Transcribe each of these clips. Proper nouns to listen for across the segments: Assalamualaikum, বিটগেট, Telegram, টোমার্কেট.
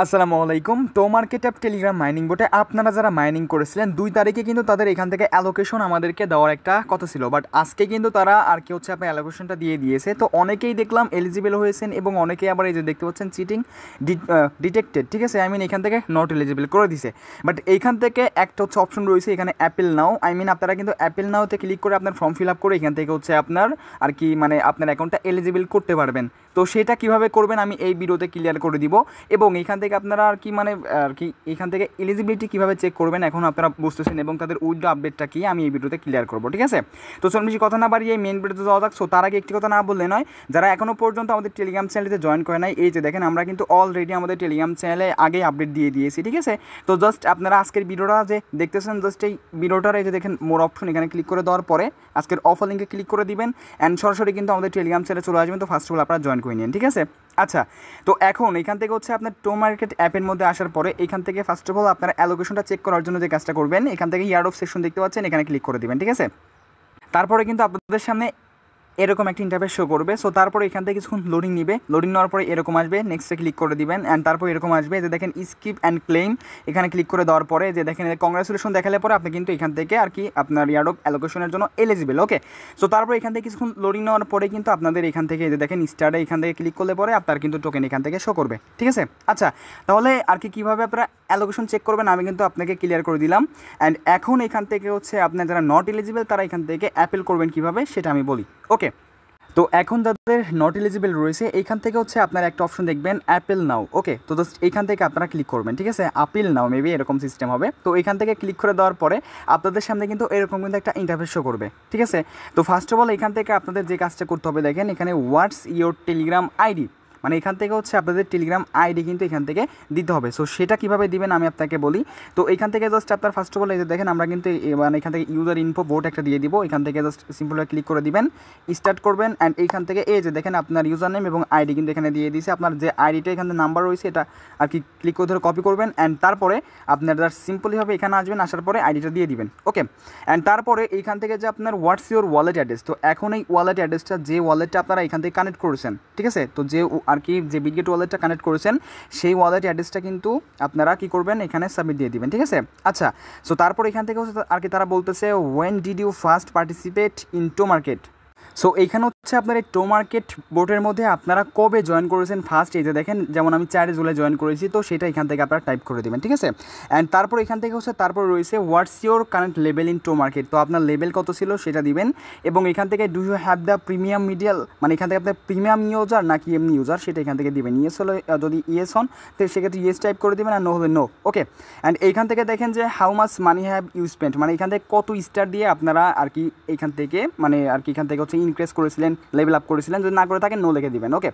আসসালামু আলাইকুম টোমার্কেট app Telegram mining বোটে আপনারা যারা মাইনিং করেছিলেন 2 তারিখে কিন্তু তাদের এখান থেকে অ্যালোকেশন আমাদেরকে দেওয়ার একটা কথা ছিল, বাট আজকে কিন্তু তারা আর কি হচ্ছে আপনার অ্যালোকেশনটা দিয়ে দিয়েছে। তো অনেকেই দেখলাম এলিজিবল হয়েছেন এবং অনেকেই আবার এই যে দেখতে পাচ্ছেন চিটিং ডিটেক্টেড, ঠিক আছে, আই মিন এখান থেকে নট এলিজিবল করে দিয়েছে। বাট এইখান থেকে একটা হচ্ছে অপশন রয়েছে এখানে অ্যাপেল নাও, আই মিন আপনারা কিন্তু অ্যাপেল নাওতে ক্লিক করে আপনার ফর্ম ফিল আপ করে এখান থেকে হচ্ছে আপনার আর কি মানে আপনার অ্যাকাউন্টটা এলিজিবল করতে পারবেন। তো সেটা কীভাবে করবেন আমি এই ভিডিওতে ক্লিয়ার করে দিব, এবং এখান থেকে আপনারা আর কি মানে আর কি এখান থেকে এলিজিবিলিটি কীভাবে চেক করবেন এখন আপনারা বুঝতেছেন, এবং তাদের উইথড্র আপডেটটা কি আমি এই ভিডিওতে ক্লিয়ার করবো, ঠিক আছে। তো চলুন বেশি কথা না বাড়িয়ে মেন ভিডিওতে যাওয়া যাক। সো তার আগে একটি কথা না বললে নয়, যারা এখনও পর্যন্ত আমাদের টেলিগ্রাম চ্যানেলটিতে জয়েন করে নাই, এই যে দেখেন আমরা কিন্তু অলরেডি আমাদের টেলিগ্রাম চ্যানেলে আগে আপডেট দিয়ে দিয়েছি, ঠিক আছে। তো জাস্ট আপনারা আজকের ভিডিওটা যে দেখতেছেন জাস্ট এই ভিডিওটার এই যে দেখেন মোর অপশন এখানে ক্লিক করে দেওয়ার পরে আজকের অফার লিঙ্কে ক্লিক করে দিবেন অ্যান্ড সরাসরি কিন্তু আমাদের টেলিগ্রাম চ্যানেলে চলে আসবেন। তো ফার্স্ট অফ অল আপনারা জয়েন করে নিন, ঠিক আছে। আচ্ছা, তো এখন এখান থেকে হচ্ছে আপনার টোমার্কেট অ্যাপের মধ্যে আসার পরে এখান থেকে ফার্স্ট অফ অল আপনারা অ্যালোকেশনটা চেক করার জন্য যে কাজটা করবেন এখান থেকে ইয়ার অফ সেকশন দেখতে পাচ্ছেন, এখানে ক্লিক করে দেবেন, ঠিক আছে। তারপরে কিন্তু আপনাদের সামনে এরকম একটা ইন্টারফেস শো করবে। সো তারপরে এখান থেকে কিছুক্ষণ লোডিং নেবে, লোডিং নেওয়ার পরে এরকম আসবে, নেক্সটে ক্লিক করে দিবেন অ্যান্ড তারপর এরকম আসবে যে দেখেন স্কিপ অ্যান্ড ক্লেম, এখানে ক্লিক করে দেওয়ার পরে যে দেখেন কংগ্রাচুলেশন দেখালে পরে আপনি কিন্তু এখান থেকে আর কি আপনার ইয়ার্ড অফ অ্যালোকেশনের জন্য এলিজিবল, ওকে। সো তারপর এখান থেকে কিছুক্ষণ লোডিং নেওয়ার পরে কিন্তু আপনাদের এখান থেকে যে দেখেন স্টার্টে এখান থেকে ক্লিক করলে পরে আপনার কিন্তু টোকেন এখান থেকে শো করবে, ঠিক আছে। আচ্ছা, তাহলে আর কি কীভাবে আপনারা অ্যালোকেশন চেক করবেন আমি কিন্তু আপনাকে ক্লিয়ার করে দিলাম। অ্যান্ড এখন এখান থেকে হচ্ছে আপনার যারা নট এলিজিবল তারা এখান থেকে অ্যাপেল করবেন কীভাবে সেটা আমি বলি, ওকে। তো এখন যাদের নট এলিজিবল রয়েছে এইখান থেকে হচ্ছে আপনার একটা অপশন দেখবেন অ্যাপেল নাও, ওকে। তো জাস্ট এইখান থেকে আপনারা ক্লিক করবেন, ঠিক আছে, অ্যাপেল নাও মেবি এরকম সিস্টেম হবে। তো এইখান থেকে ক্লিক করে দেওয়ার পরে আপনাদের সামনে কিন্তু এরকম কিন্তু একটা ইন্টারফেস শো করবে, ঠিক আছে। তো ফার্স্ট অফ অল এইখান থেকে আপনাদের যে কাজটা করতে হবে দেখেন এখানে হোয়াটস ইয়োর টেলিগ্রাম আইডি, মানে এখান থেকে হচ্ছে আপনাদের টেলিগ্রাম আইডি কিন্তু এখান থেকে দিতে হবে। সো সেটা কীভাবে দিবেন আমি আপনাকে বলি। তো এখান থেকে জাস্ট আপনার ফার্স্ট অফ অল এই যে দেখেন আমরা কিন্তু মানে এখান থেকে ইউজার ইনফো ভোট একটা দিয়ে দিব, এখান থেকে জাস্ট সিম্পলভাবে ক্লিক করে দিবেন, স্টার্ট করবেন অ্যান্ড এইখান থেকে এই যে দেখেন আপনার ইউজার নেম এবং আইডি কিন্তু এখানে দিয়ে দিয়েছে। আপনার যে আইডিটা এখান থেকে নাম্বার রয়েছে এটা আর কি ক্লিক করে ধরে কপি করবেন অ্যান্ড তারপরে আপনার জাস্ট সিম্পলিভাবে এখানে আসবেন, আসার পরে আইডিটা দিয়ে দিবেন, ওকে। অ্যান্ড তারপরে এইখান থেকে যে আপনার হোয়াটস ইউর ওয়ালেট অ্যাড্রেস, তো এখন এই ওয়ালেট অ্যাড্রেসটা যে ওয়ালেটটা আপনারা এখান থেকে কানেক্ট করেছেন, ঠিক আছে, তো আর কি যে বিটগেট ওয়ালেটটা কানেক্ট করেছেন সেই ওয়ালেট অ্যাড্রেসটা কিন্তু আপনারা কি করবেন এখানে সাবমিট দিয়ে দিবেন, ঠিক আছে। আচ্ছা, সো তারপর এখান থেকে হচ্ছে আর কি তারা বলতেছে when did you first participate in টোমার্কেট। So এইখানে হচ্ছে আপনার এই টোমার্কেট বোটের মধ্যে আপনারা কবে জয়েন করেছেন ফার্স্ট, এই যে দেখেন যেমন আমি 4 জুলাই জয়েন করেছি, তো সেটা এখান থেকে আপনারা টাইপ করে দেবেন, ঠিক আছে। অ্যান্ড তারপর এখান থেকে হচ্ছে তারপর রয়েছে what's your current level in টোমার্কেট, তো আপনার লেভেল কত ছিল সেটা দিবেন, এবং এখান থেকে do you have the premium medial, মানে এখান থেকে আপনার প্রিমিয়াম ইউজার নাকি এমনি ইউজার সেটা এখান থেকে দিবেন। ইয়েস হলো, যদি ইয়েস হন তো সেক্ষেত্রে ইয়েস টাইপ করে দেবেন, আর নো হলে নো, ওকে। অ্যান্ড এইখান থেকে দেখেন যে how much money have you spend, মানে এখান থেকে কত স্টার দিয়ে আপনারা আর কি এখান থেকে মানে আর কি এখান থেকে হচ্ছে ইনক্রিজ করেছিলেন, লেভেল আপ করেছিলেন, যদি না করে থাকে নো লিখে দিবেন, ওকে।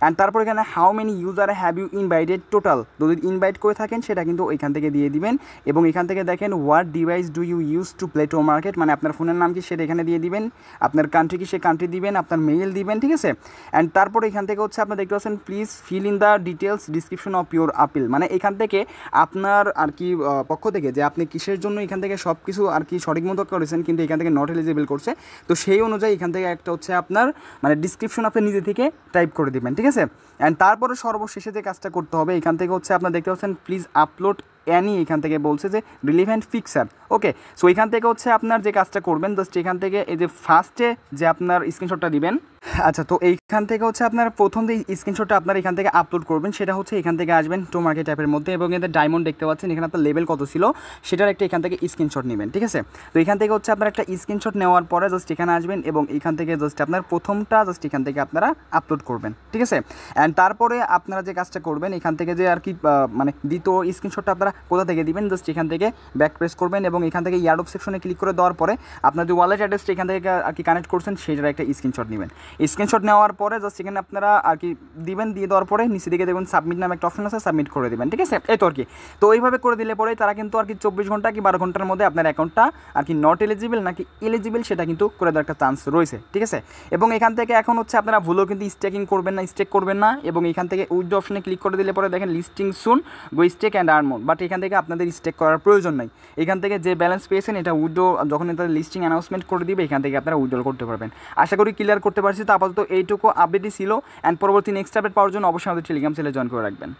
অ্যান্ড তারপর এখানে how many user have you invited total, যদি ইনভাইট করে থাকেন সেটা কিন্তু এখান থেকে দিয়ে দিবেন, এবং এখান থেকে দেখেন what device do you use to play টোমার্কেট, মানে আপনার ফোনের নাম কি সেটা এখানে দিয়ে দিবেন, আপনার কান্ট্রি কি সে কান্ট্রি দিবেন, আপনার মেইল দিবেন, ঠিক আছে। অ্যান্ড তারপর এখান থেকে হচ্ছে আপনারা দেখতে পাচ্ছেন please fill in the details description of your appeal, মানে এখান থেকে আপনার আর কি পক্ষ থেকে যে আপনি কিসের জন্য এখান থেকে সব কিছু আর কি সঠিক মতো করেছেন কিন্তু এখান থেকে নট এলিজিবল করছে, তো সেই অনুযায়ী এখান থেকে একটা হচ্ছে আপনার মানে ডিসক্রিপশন আপনি নিজে থেকে টাইপ করে দেবেন, ঠিক আছে। অ্যান্ড তারপরে সর্বশেষে যে কাজটা করতে হবে এখান থেকে হচ্ছে আপনার দেখতে পাচ্ছেন প্লিজ আপলোড অ্যানি, এখান থেকে বলছে যে রিলিভেন্ট পিকচার, ওকে। সো এখান থেকে হচ্ছে আপনার যে কাজটা করবেন জাস্ট এখান থেকে এই যে ফার্স্টে যে আপনার স্ক্রিনশটটা দিবেন, আচ্ছা, তো এইখান থেকে হচ্ছে আপনার প্রথম যে স্ক্রিনশটটা আপনার এখান থেকে আপলোড করবেন সেটা হচ্ছে এখান থেকে আসবেন টোমার্কেট অ্যাপের মধ্যে, এবং এতে ডায়মন্ড দেখতে পাচ্ছেন এখানে আপনার লেভেল কত ছিল সেটার একটা এখান থেকে স্ক্রিনশট নেবেন, ঠিক আছে। তো এখান থেকে হচ্ছে আপনার একটা স্ক্রিনশট নেওয়ার পরে জাস্ট এখানে আসবেন এবং এখান থেকে জাস্ট আপনার প্রথমটা জাস্ট এখান থেকে আপনারা আপলোড করবেন, ঠিক আছে। অ্যান্ড তারপরে আপনারা যে কাজটা করবেন এখান থেকে যে আর কি মানে দ্বিতীয় স্ক্রিনশটটা আপনারা কোথা থেকে দিবেন জাস্ট এখান থেকে ব্যাক প্রেস করবেন এবং এখান থেকে ইয়ার্ড অফ সেকশনে ক্লিক করে দেওয়ার পরে আপনার যে ওয়ালেট অ্যাড্রেসটা এখান থেকে আর কি কানেক্ট করছেন সেটার একটা স্ক্রিনশট নেবেন। স্ক্রিনশট নেওয়ার পরে জাস্ট এখানে আপনারা আর কি দিবেন, দিয়ে দেওয়ার পরে নিচে দিকে দেখবেন সাবমিট নামে একটা অপশন আছে, সাবমিট করে দেবেন, ঠিক আছে, এই তো আর কি। তো এইভাবে করে দিলে পরে তারা কিন্তু আর কি 24 ঘন্টা কি 12 ঘন্টার মধ্যে আপনার অ্যাকাউন্টটা আর কি নট এলিজিবল নাকি এলিজিবল সেটা কিন্তু করে দেওয়ার একটা চান্স রয়েছে, ঠিক আছে। এবং এখান থেকে এখন হচ্ছে আপনারা ভুলও কিন্তু স্টেকিং করবেন না, স্টেক করবেন না, এবং এখান থেকে উইথড্র অপশনে ক্লিক করে দিলে পরে দেখেন listing soon go stake and earn more, but এখান থেকে আপনাদের স্টেক করার প্রয়োজন নাই। এখান থেকে যে ব্যালেন্স পেয়েছেন এটা উইথড্র যখন তাদের লিস্টিং অ্যানাউন্সমেন্ট করে দিবে এখান থেকে আপনারা উইথড্র করতে পারবেন। আশা করি ক্লিয়ার করতে পারছি। তো আপাতত এইটুকু আপডেটই ছিল, অ্যান্ড পরবর্তী নেক্সট আপডেট পাওয়ার জন্য অবশ্যই আমাদের টেলিগ্রাম চ্যানেলে জয়েন করে রাখবেন।